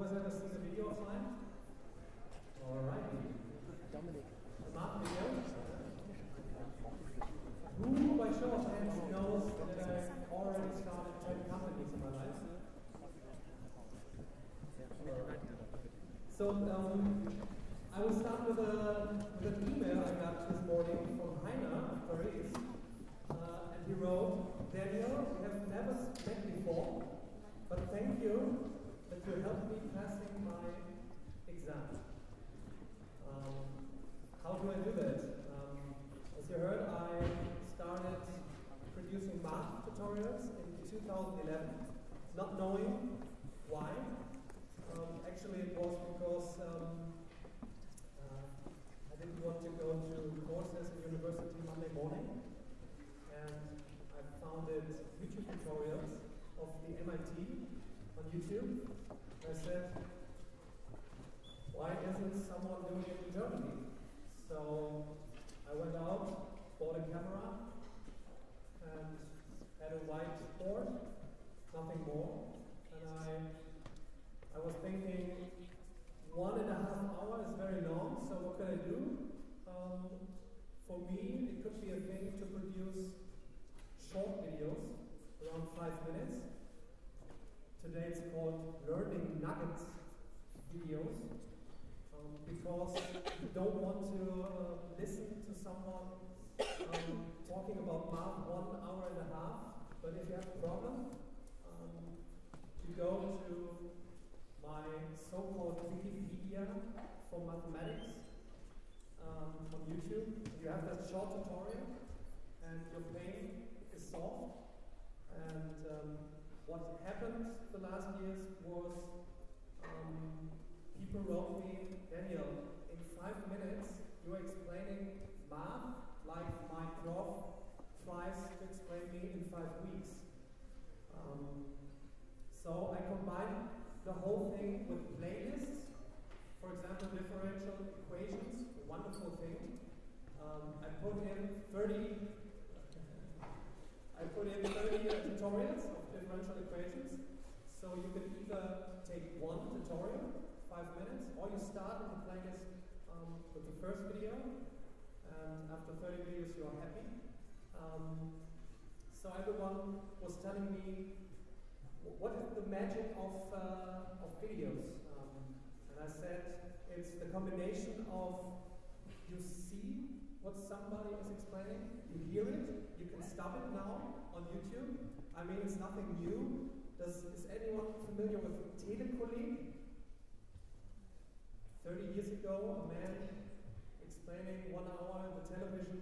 whoever sees the video offline? All right. Dominic. Martin, who by show of hands knows that I've already started 10 companies in my life? So I will start with an email I got this morning from Heiner Paris, and he wrote, Daniel, we have never met before, but thank you that you helped me passing my exam. How do I do that? As you heard, I started producing math tutorials in 2011, not knowing why. Actually, it was because I didn't want to go to courses at university Monday morning, and I founded YouTube tutorials of the MIT on YouTube. I said, why isn't someone doing it in Germany? So I went out, bought a camera, and had a whiteboard, nothing more, and I was thinking 1.5 hours is very long, so what can I do? For me, it could be a thing to produce short videos, around 5 minutes. Today it's called Learning Nuggets videos, because you don't want to listen to someone talking about math 1.5 hours, but if you have a problem, you go to my so-called Wikipedia for mathematics on YouTube. You have that short tutorial, and your pain is solved. And what happened the last years was people wrote me, Daniel, in 5 minutes you are explaining math like my prof tries to explain me in 5 weeks. So I combined the whole thing with playlists, for example, differential equations, a wonderful thing. I put in 30 tutorials of differential equations, so you can either take one tutorial, 5 minutes, or you start with the playlist with the first video, and after 30 videos you are happy. So everyone was telling me, what is the magic of videos? And I said, it's the combination of you see what somebody is explaining, you hear it, you can stop it now on YouTube. I mean, it's nothing new. Is anyone familiar with telecolleague? 30 years ago, a man explaining 1 hour on the television,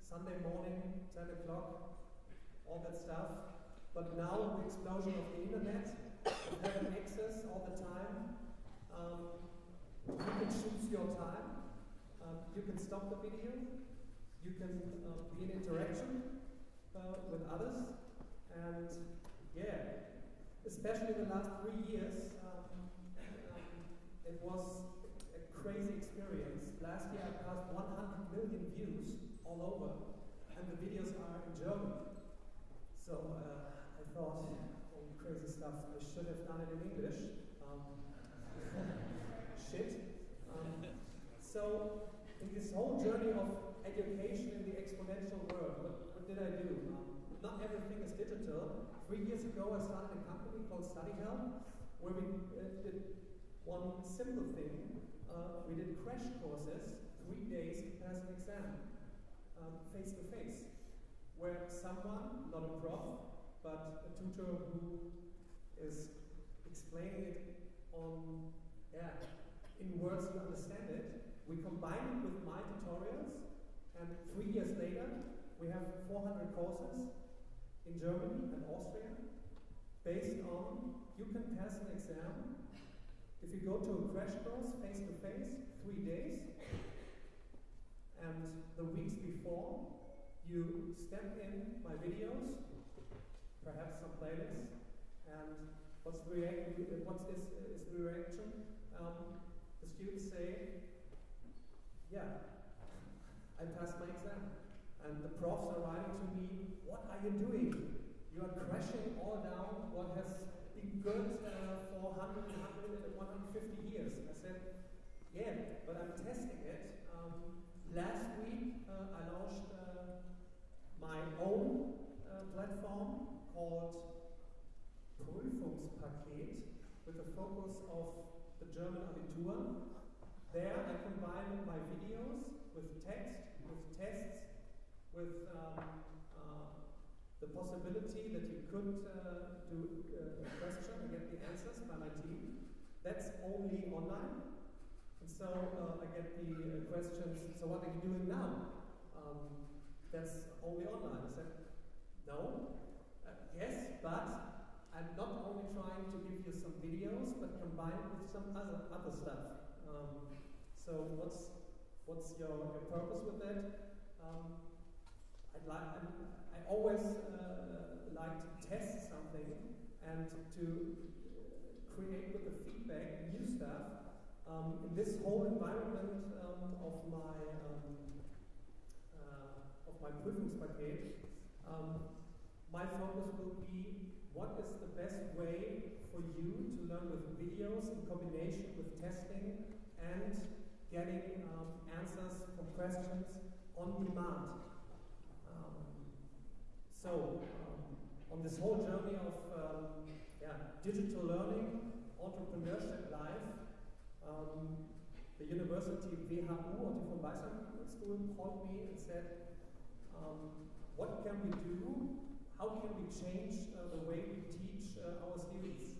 Sunday morning, 10 o'clock, all that stuff. But now, with the explosion of the internet, you have access all the time. You can choose your time. You can stop the video. You can be in interaction with others. And yeah, especially in the last 3 years, it was a crazy experience. Last year, I passed 100 million views all over, and the videos are in German. So I thought, all the crazy stuff, I should have done it in English. Shit. So in this whole journey of education in the exponential world, what did I do? Not everything is digital. 3 years ago, I started a company called Study Help, where we did one simple thing. We did crash courses, 3 days to pass an exam, face to face, where someone, not a prof, but a tutor who is explaining it on, in words you understand it. We combine it with my tutorials, and 3 years later, we have 400 courses in Germany and Austria, based on, you can pass an exam. If you go to a crash course, face to face, 3 days, and the weeks before, you step in my videos, perhaps some playlists, and what is the reaction? The students say, yeah, I passed my exam. And the profs are writing to me, what are you doing? You are crashing all down what has been good for 100, 100, 100 but I'm testing it. Last week, I launched my own platform called Prüfungspaket with a focus of the German Abitur. There, I combine my videos with text, with tests, with the possibility that you could do a question and get the answers by my team. That's only online. And so I get the questions, so what are you doing now? That's only online. I said, no, yes, but I'm not only trying to give you some videos, but combined with some other stuff. So what's your purpose with that? I always like to test something and to create with the feedback new stuff. In this whole environment of my Prüfungspaket, my focus will be what is the best way for you to learn with videos in combination with testing and getting answers for questions on demand. On this whole journey of digital learning, entrepreneurship life, the university WHU or the Von Weissang School called me and said, what can we do? How can we change the way we teach our students?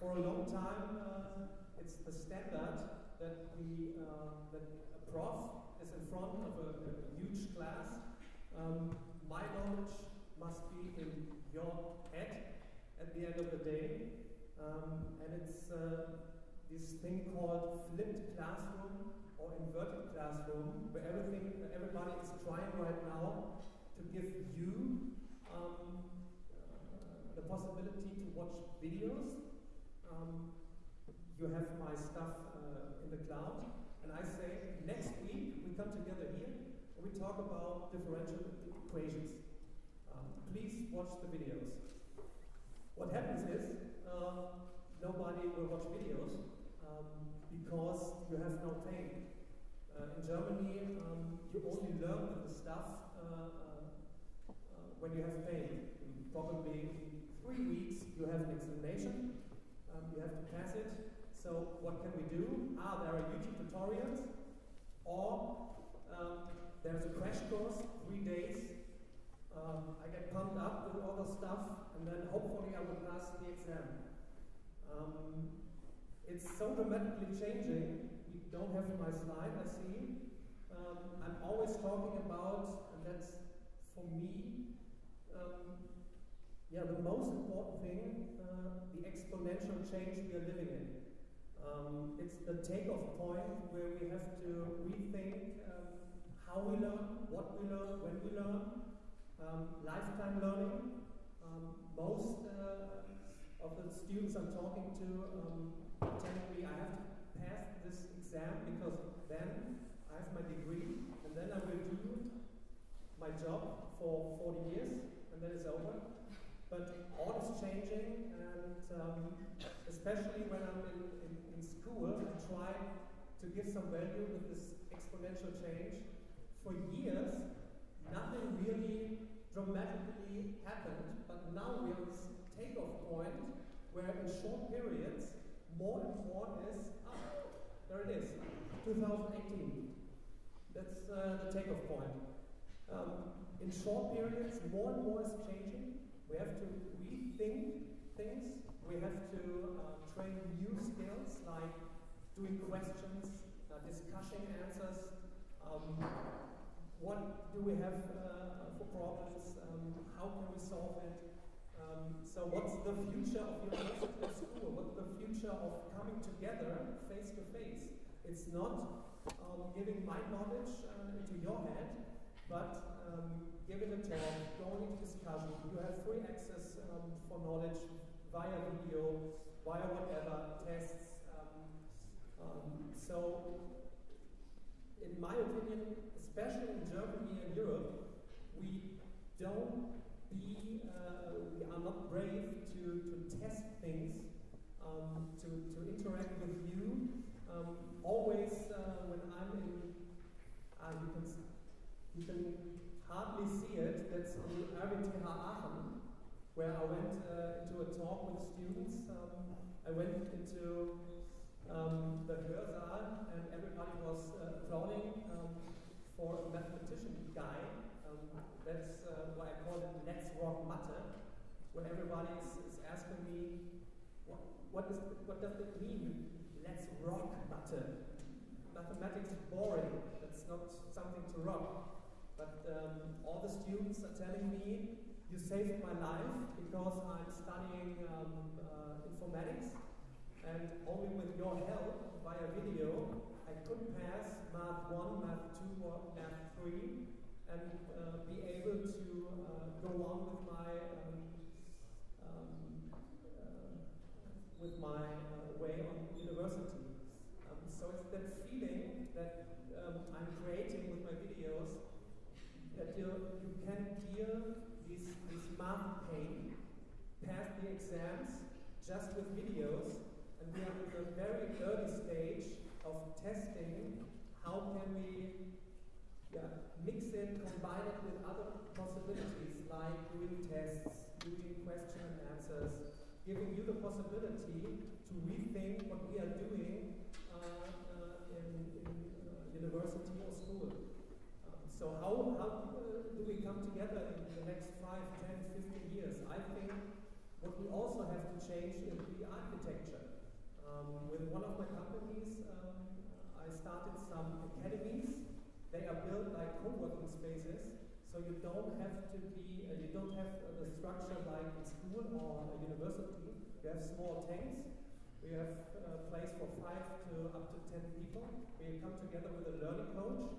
For a long time, it's the standard that that a prof is in front of a huge class. My knowledge must be in your head at the end of the day, and it's this thing called flipped classroom or inverted classroom, where everybody is trying right now to give you the possibility to watch videos. You have my stuff in the cloud, and I say next week we come together here and we talk about differential equations. Please watch the videos. What happens is nobody will watch videos because you have no pain. In Germany, you only learn with the stuff when you have pain. In probably 3 weeks, you have an examination, you have to pass it. So what can we do? There are YouTube tutorials, or there's a crash course, 3 days. I get pumped up with all the stuff, and then hopefully I will pass the exam. It's so dramatically changing. We don't have my slide, I see. I'm always talking about, and that's for me, the most important thing, the exponential change we are living in. It's the takeoff point where we have to rethink how we learn, what we learn, when we learn, lifetime learning. Most of the students I'm talking to tell me I have to pass this exam because then I have my degree and then I will do my job for 40 years and then it's over. But all is changing, and especially when I'm in school, I try to give some value with this exponential change. For years, nothing really dramatically happened, but now we have this takeoff point where in short periods, more and more is there it is, 2018. That's the takeoff point. In short periods, more and more is changing. We have to rethink things. We have to train new skills like doing questions, discussing answers. What do we have for problems? How can we solve it? So what's the future of university and school? What's the future of coming together face to face? It's not giving my knowledge into your head, but giving a talk, going into discussion. You have free access for knowledge via video, via whatever, tests. In my opinion, especially in Germany and Europe, we are not brave to test things, to interact with you. Always You can hardly see it. That's in Erwin-Tierer Aachen, where I went into a talk with students. I went into the Hörsaal, and everybody was applauding for a mathematician guy. That's why I call it Let's Rock Mathe, where everybody is asking me, what does it mean? Let's rock Mathe. Mathematics is boring. That's not something to rock. But all the students are telling me, you saved my life because I'm studying informatics, and only with your help via video I could pass Math 1, Math 2, or Math 3 and be able to go on with my way on university. So it's that feeling that I'm creating with my videos, that you can deal this math pain, pass the exams just with videos, and we are at the very early stage of testing how can we mix it, combine it with other possibilities like doing tests, doing question and answers, giving you the possibility to rethink what we are doing in university or school. So how do we come together in the next 5, 10, 15 years? I think what we also have to change is the architecture. With one of my companies, I started some academies. They are built like co-working spaces, so you don't have to be, you don't have the structure like in school or a university. You have small tanks. We have a place for 5 to up to 10 people. We come together with a learning coach.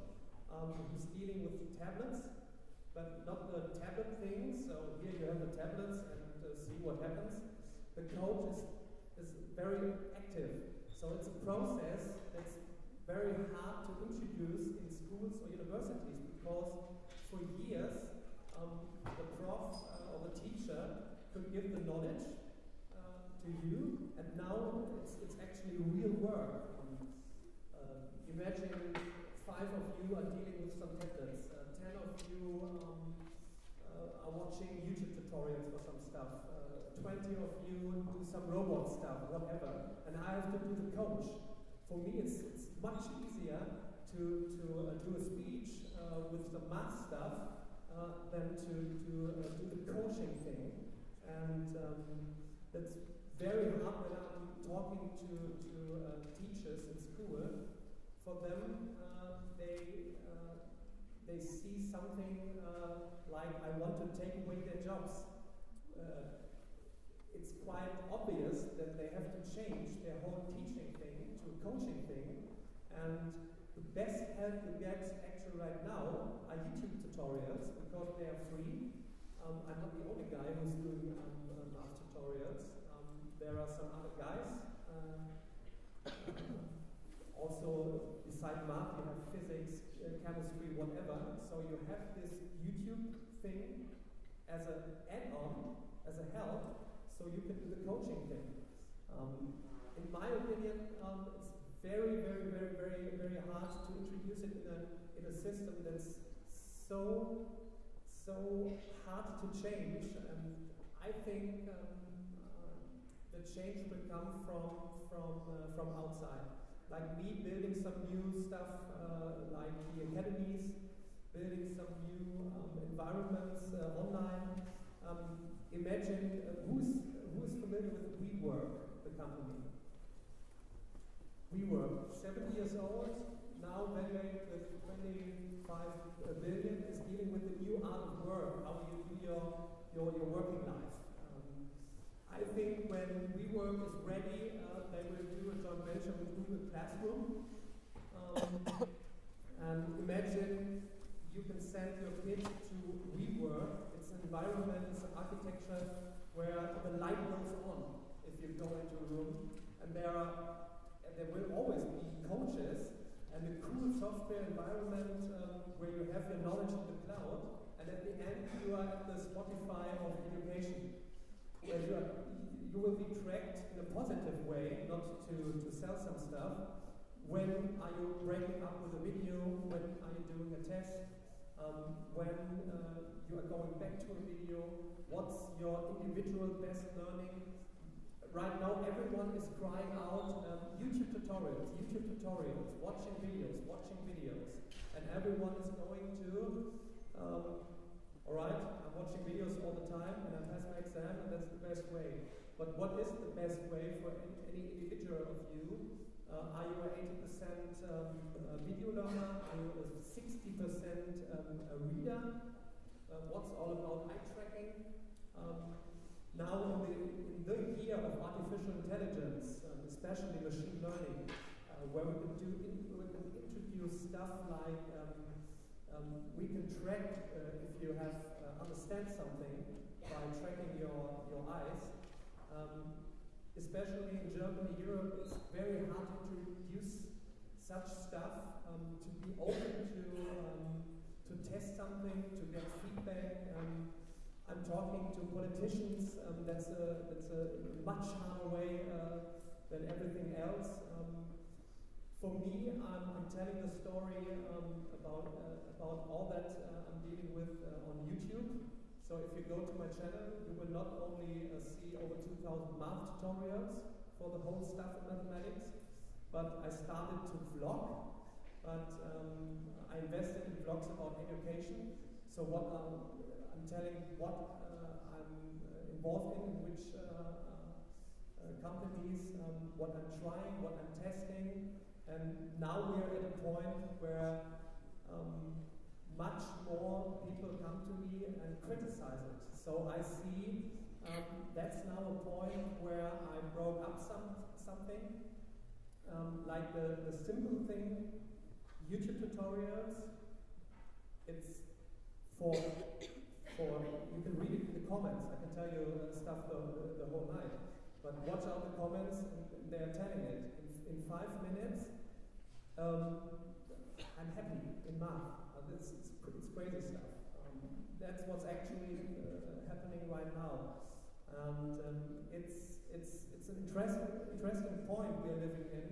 Who's dealing with tablets, but not the tablet thing. So here you have the tablets and see what happens. The coach is very active. So it's a process that's very hard to introduce in schools or universities, because for years the prof or the teacher could give the knowledge to you, and now it's actually real work. Imagine 5 of you are dealing with some tablets, 10 of you are watching YouTube tutorials for some stuff, 20 of you do some robot stuff, whatever, and I have to do the coach. For me it's much easier to do a speech with the math stuff than to do the coaching thing, and that's very hard when I'm talking to teachers in school. For them, they see something like, I want to take away their jobs. It's quite obvious that they have to change their whole teaching thing to a coaching thing. And the best help you get actually right now are YouTube tutorials, because they are free. I'm not the only guy who's doing math tutorials. There are some other guys. Also, beside math, you have physics, chemistry, whatever. So you have this YouTube thing as an add-on, as a help, so you can do the coaching thing. In my opinion, it's very hard to introduce it in a system that's so hard to change. And I think the change will come from outside. Like me building some new stuff, like the academies, building some new environments online. Imagine who's familiar with WeWork, the company. WeWork, 7 years old, now valued with 25 billion, is dealing with the new art of work, how you do your working life. I think when WeWork is ready, they will do a joint venture with Google Classroom. And imagine you can send your kids to WeWork. It's an environment, it's an architecture where the light goes on if you go into a room. And there will always be coaches, and a cool software environment where you have your knowledge in the cloud, and at the end you are at the Spotify of education. Where you will be tracked in a positive way, not to sell some stuff. When are you breaking up with a video? When are you doing a test? when you are going back to a video, what's your individual best learning? Right now everyone is crying out YouTube tutorials, watching videos, and everyone is going to, alright, I'm watching videos all the time and I pass my exam and that's the best way. But what is the best way for any individual of you? Are you an 80% video learner? Are you a 60% reader? What's all about eye tracking? Now in the year of artificial intelligence, especially machine learning, where we can introduce stuff like we can track if you have understand something by tracking your eyes. Especially in Germany, Europe, it's very hard to introduce such stuff, to be open to test something, to get feedback. I'm talking to politicians, that's a much harder way than everything else. For me, I'm telling the story about all that I'm dealing with on YouTube. So if you go to my channel, you will not only see over 2,000 math tutorials for the whole stuff in mathematics, but I started to vlog, but I invested in vlogs about education. So what I'm telling what I'm involved in which companies, what I'm trying, what I'm testing. And now we are at a point where much more people come to me and criticize it. So I see that's now a point where I broke up something, like the simple thing, YouTube tutorials. It's for you can read it in the comments. I can tell you stuff the whole night. But watch out the comments, and they're telling it. In 5 minutes, I'm happy in math. It's crazy stuff. That's what's actually happening right now. And it's an interesting point we are living in,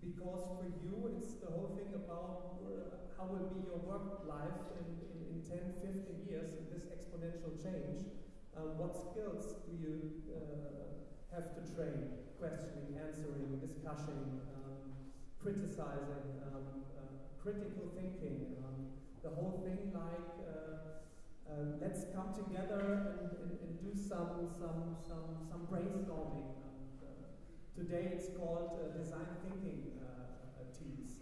because for you it's the whole thing about how will be your work life in 10, 15 years in this exponential change. What skills do you have to train? Questioning, answering, discussing, criticizing, critical thinking, the whole thing like let's come together and do some brainstorming. Today it's called design thinking teams.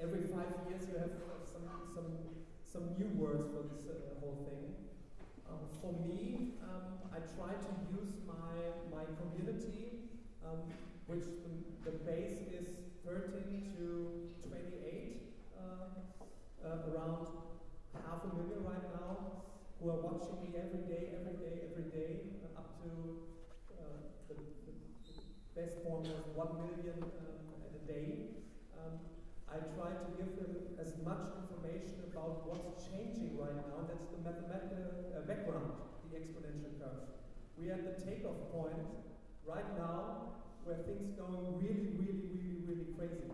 Every 5 years you have some new words for this whole thing. For me, I try to use my community, which the base is 13 to 28, around 500,000 right now, who are watching me every day, up to the best form of 1 million a day. I try to give them as much information about what's changing right now. That's the mathematical background, the exponential curve. We are at the takeoff point right now where things are going really crazy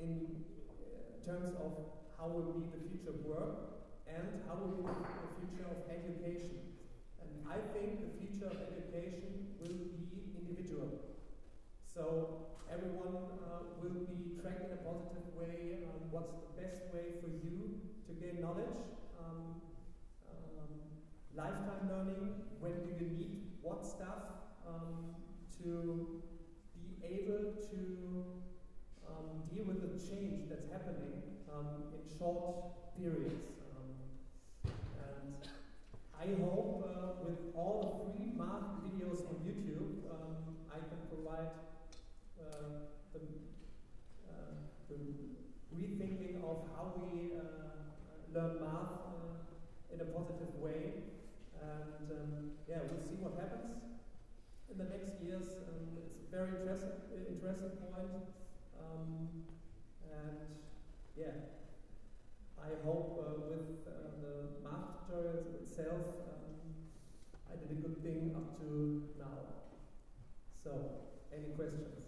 in terms of how will be the future of work and how will be the future of education. And I think the future of education will be individual. So everyone will be tracked in a positive way. What's the best way for you to gain knowledge? Lifetime learning, when do you need what stuff to be able to deal with the change that's happening in short periods. And I hope with all the free math videos on YouTube, I can provide the rethinking of how we learn math in a positive way, and yeah, we'll see what happens in the next years. It's a very interesting point, and yeah, I hope with the math tutorials itself, I did a good thing up to now. So, any questions?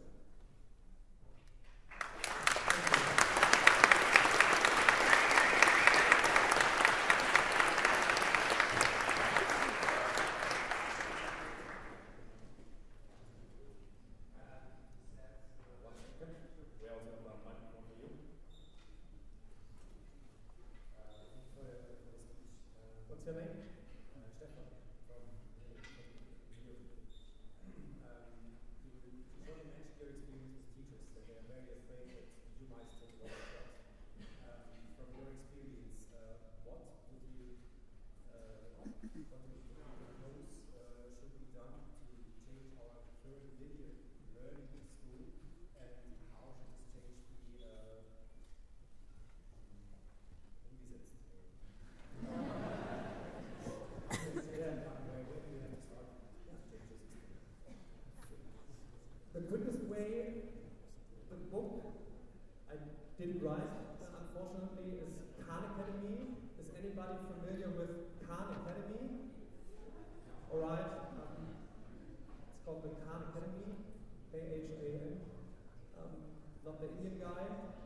not the Indian guy,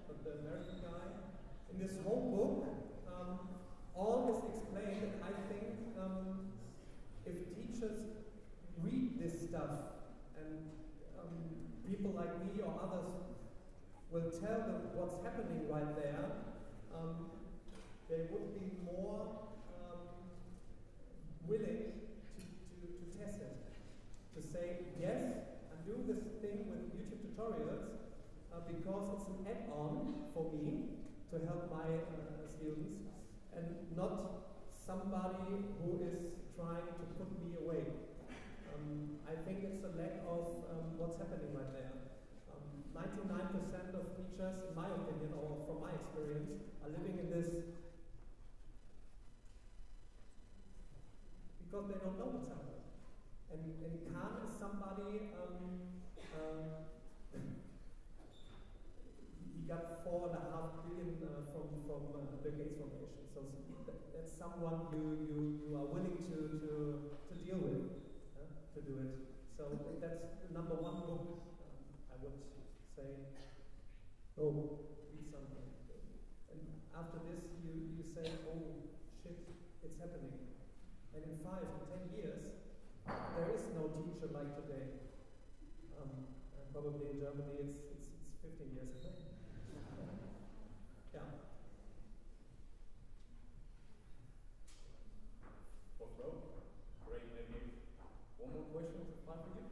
but the American guy. In this whole book, all is explained, and I think if teachers read this stuff, and people like me or others will tell them what's happening right there, they would be more willing to test it. To say, yes, I'm doing this thing with YouTube tutorials because it's an add-on for me to help my students, and not somebody who is trying to put me away. I think it's a lack of what's happening right there. 99% of teachers, in my opinion, or from my experience, are living in this because they don't know what's happening. And Khan is somebody, he got 4.5 billion from the Gates Foundation. So that's someone you are willing to deal with, to do it. So that's the number one book I would say. Oh, read something. And after this, you say, oh shit, it's happening. And in 5 or 10 years, there is no teacher like today. Probably in Germany, it's 15 years ago. Yeah. Fourth row. Great. Maybe one more question. One for you.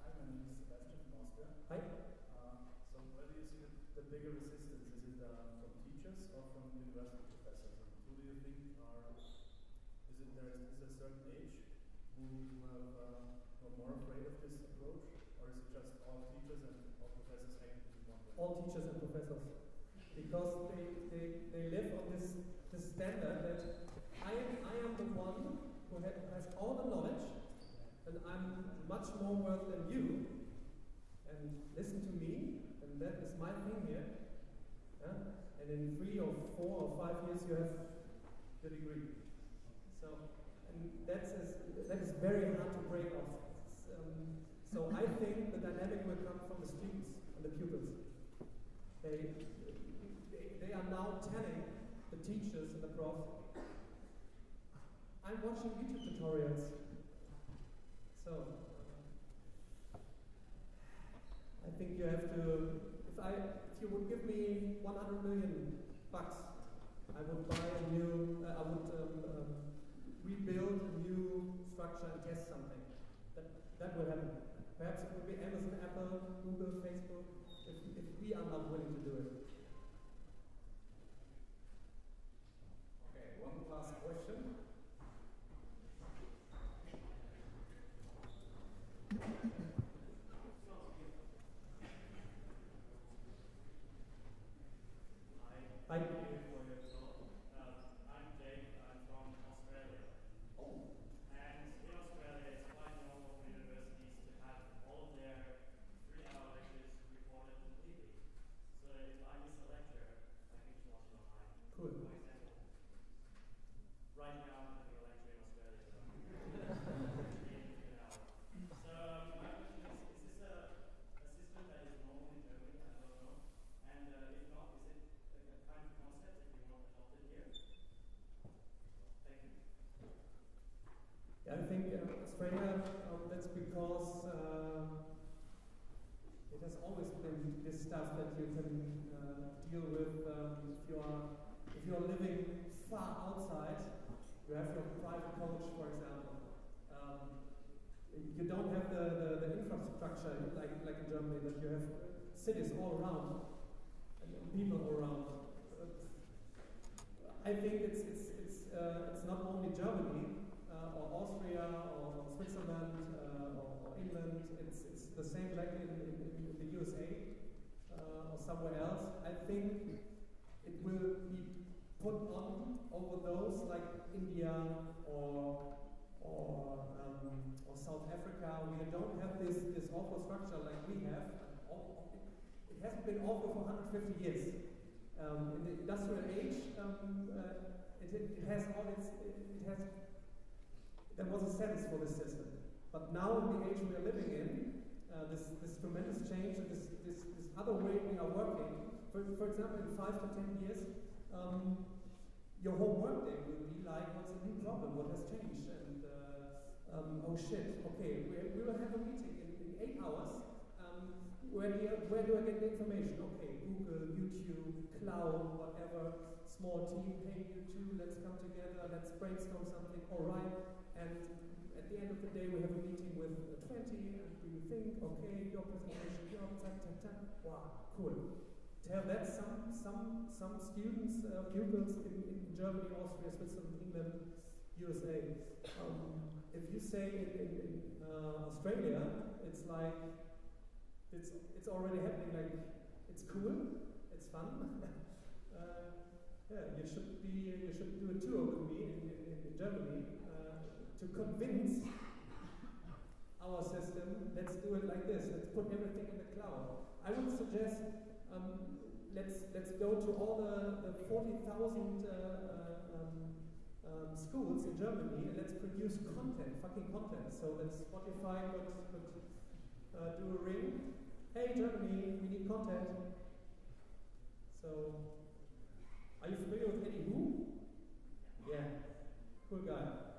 Hi, my name is Sebastian from Austria. Hi. So where do you see the bigger resistance? Is it from teachers or from university professors? Who do you think are? Is it there is a certain age who have are more afraid of this approach, or is it just all teachers and all professors hanging in one way? All teachers and professors, because they live on this standard that I am the one who has all the knowledge, and I'm much more worth than you, and listen to me, and that is my thing here. Yeah? And in 3 or 4 or 5 years you have the degree. So, and that is very hard to break off. So I think the dynamic will come from the students and the pupils. They are now telling the teachers and the profs, I'm watching YouTube tutorials. So, I think you have to, if you would give me $100 million, I would buy a new, I would rebuild a new structure and test something. That will happen. Perhaps it will be Amazon, Apple, Google, Facebook, if we are not willing to do it. Okay, one last question. Hi. I'm Jake, I'm from Australia. Oh. And in Australia, it's quite normal for universities to have all of their 3-hour lectures recorded completely. So if I miss a lecture, I can just watch it online. Cool. For example, right now I'm having a lecture in Australia, so in an hour. So my question is this a system that is normal in Germany? I don't know. And if not, is it a kind of concept that you want adopted here? Thank you. Yeah, I think Australia, that's because it has always been this stuff that you can deal with if you are living far outside. You have your private college, for example. You don't have the infrastructure like in Germany, that you have cities all around and people all around. I think it's not only Germany or Austria or Switzerland or England. It's the same like in the USA or somewhere else. I think it will be put on over those like India or South Africa, where you don't have this awful structure like we have. It hasn't been awful for 150 years. In the industrial age, it has all its. There was a sense for this system. But now, in the age we are living in, this tremendous change and this other way we are working, for example, in 5 to 10 years, your whole workday will be like, what's the new problem? What has changed? And oh shit! Okay, we will have a meeting in 8 hours. Where do I get the information? Okay, Google, YouTube, cloud, whatever, small team, hey, you two, let's come together, let's brainstorm something, all right. And at the end of the day, we have a meeting with 20, and we think, okay, your presentation, your tack, tack, tack, wow, cool. Tell that some students, pupils in Germany, Austria, Switzerland, England, USA. If you say in Australia, it's like, it's already happening, like, it's cool, it's fun. Yeah, you should do a tour with me in Germany to convince our system, let's do it like this, let's put everything in the cloud. I would suggest let's go to all the 40,000 schools in Germany and let's produce content, fucking content, so that Spotify could do a ring. Hey Germany, we need content. So, are you familiar with Eddie Wu? Yeah, cool guy.